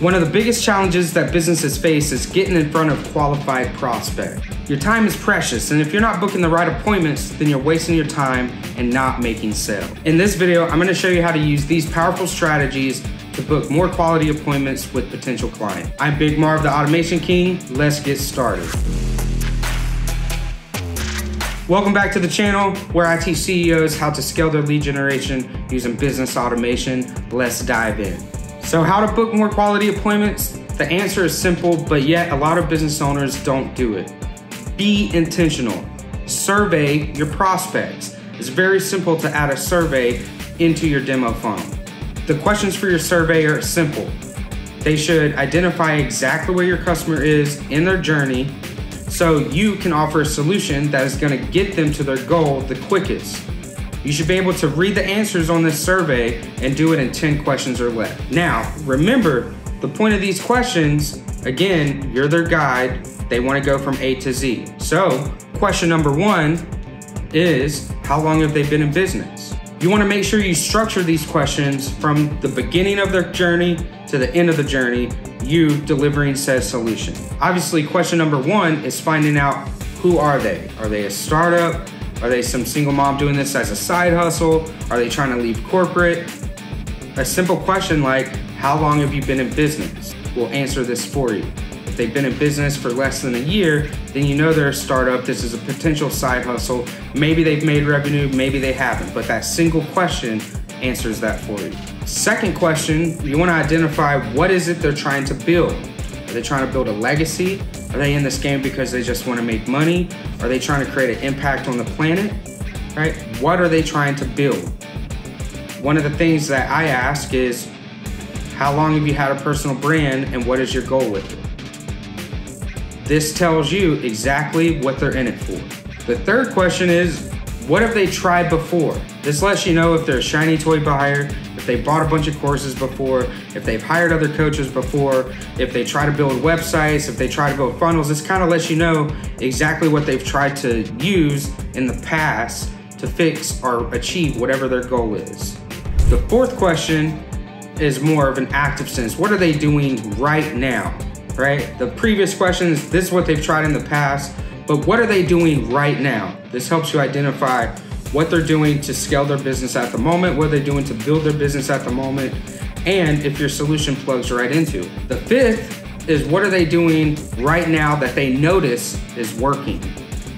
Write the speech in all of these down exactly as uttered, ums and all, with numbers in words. One of the biggest challenges that businesses face is getting in front of qualified prospects. Your time is precious, and if you're not booking the right appointments, then you're wasting your time and not making sales. In this video, I'm going to show you how to use these powerful strategies to book more quality appointments with potential clients. I'm Big Marv, the Automation King. Let's get started. Welcome back to the channel where I teach C E Os how to scale their lead generation using business automation. Let's dive in. So how to book more quality appointments? The answer is simple, but yet a lot of business owners don't do it. Be intentional. Survey your prospects. It's very simple to add a survey into your demo funnel. The questions for your survey are simple. They should identify exactly where your customer is in their journey, so you can offer a solution that is going to get them to their goal the quickest. You should be able to read the answers on this survey and do it in ten questions or less. Now, remember, the point of these questions, again, you're their guide. They want to go from A to Z. So, question number one is, how long have they been in business? You want to make sure you structure these questions from the beginning of their journey to the end of the journey, you delivering said solution. Obviously, question number one is finding out, who are they? Are they a startup? Are they some single mom doing this as a side hustle? Are they trying to leave corporate? A simple question like, how long have you been in business? We'll answer this for you. If they've been in business for less than a year, then you know they're a startup. This is a potential side hustle. Maybe they've made revenue, maybe they haven't, but that single question answers that for you. Second question, you want to identify what is it they're trying to build. Are they trying to build a legacy? Are they in this game because they just want to make money? Are they trying to create an impact on the planet? Right? What are they trying to build? One of the things that I ask is, how long have you had a personal brand and what is your goal with it? This tells you exactly what they're in it for. The third question is, what have they tried before? This lets you know if they're a shiny toy buyer, if they bought a bunch of courses before, if they've hired other coaches before, if they try to build websites, if they try to build funnels. This kind of lets you know exactly what they've tried to use in the past to fix or achieve whatever their goal is. The fourth question is more of an active sense. What are they doing right now, right? The previous question is, this is what they've tried in the past, but what are they doing right now? This helps you identify what they're doing to scale their business at the moment, what they're doing to build their business at the moment, and if your solution plugs right into it. The fifth is, what are they doing right now that they notice is working?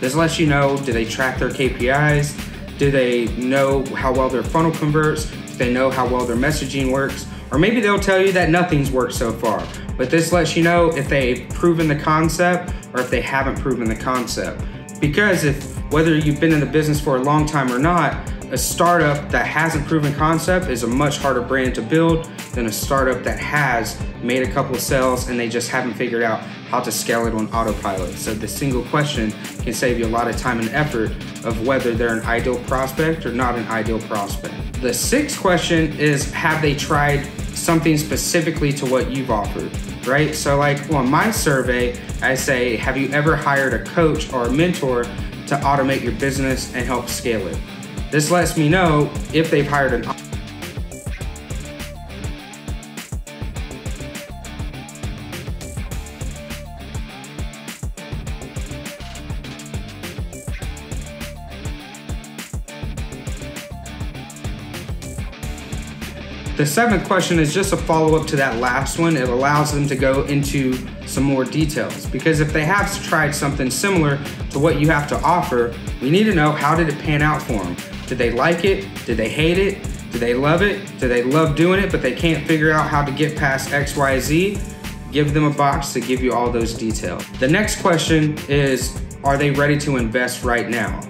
This lets you know, do they track their K P Is? Do they know how well their funnel converts? Do they know how well their messaging works? Or maybe they'll tell you that nothing's worked so far, but this lets you know if they've proven the concept or if they haven't proven the concept. Because if, whether you've been in the business for a long time or not, a startup that hasn't proven concept is a much harder brand to build than a startup that has made a couple of sales and they just haven't figured out how to scale it on autopilot. So the single question can save you a lot of time and effort of whether they're an ideal prospect or not an ideal prospect. The sixth question is, have they tried something specifically to what you've offered, right? So like on my survey, I say, have you ever hired a coach or a mentor to automate your business and help scale it? This lets me know if they've hired an The seventh question is just a follow-up to that last one. It allows them to go into some more details, because if they have tried something similar to what you have to offer, we need to know, how did it pan out for them? Did they like it? Did they hate it? Did they love it? Did they love doing it, but they can't figure out how to get past X, Y, Z? Give them a box to give you all those details. The next question is, are they ready to invest right now?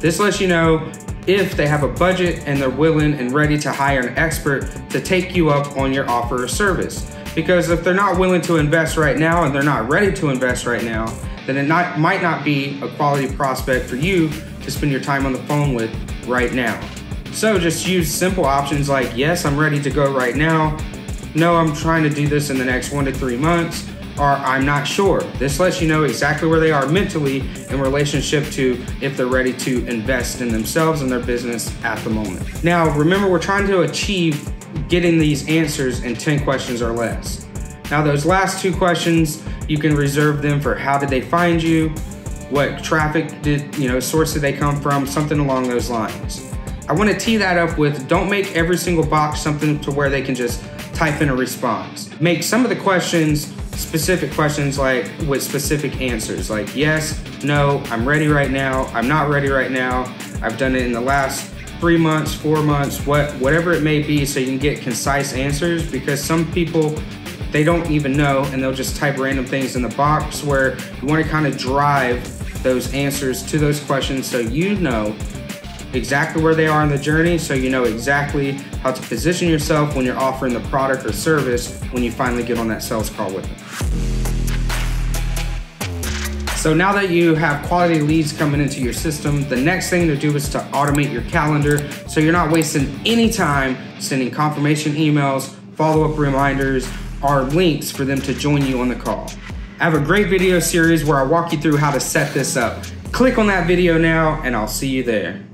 This lets you know if they have a budget and they're willing and ready to hire an expert to take you up on your offer or service. Because if they're not willing to invest right now and they're not ready to invest right now, then it not, might not be a quality prospect for you to spend your time on the phone with right now. So just use simple options like, yes, I'm ready to go right now. No, I'm trying to do this in the next one to three months. Or I'm not sure. This lets you know exactly where they are mentally in relationship to if they're ready to invest in themselves and their business at the moment. Now, remember, we're trying to achieve getting these answers in ten questions or less. Now those last two questions, you can reserve them for how did they find you, what traffic did, you know, source did they come from, something along those lines. I want to tee that up with, don't make every single box something to where they can just type in a response. Make some of the questions specific questions like with specific answers, like yes, no, I'm ready right now, I'm not ready right now, I've done it in the last three months, four months, what, whatever it may be, so you can get concise answers, because some people, they don't even know and they'll just type random things in the box, where you want to kind of drive those answers to those questions so you know exactly where they are in the journey, so you know exactly how to position yourself when you're offering the product or service when you finally get on that sales call with them. So now that you have quality leads coming into your system, the next thing to do is to automate your calendar, so you're not wasting any time sending confirmation emails, follow-up reminders, or links for them to join you on the call. I have a great video series where I walk you through how to set this up. Click on that video now and I'll see you there.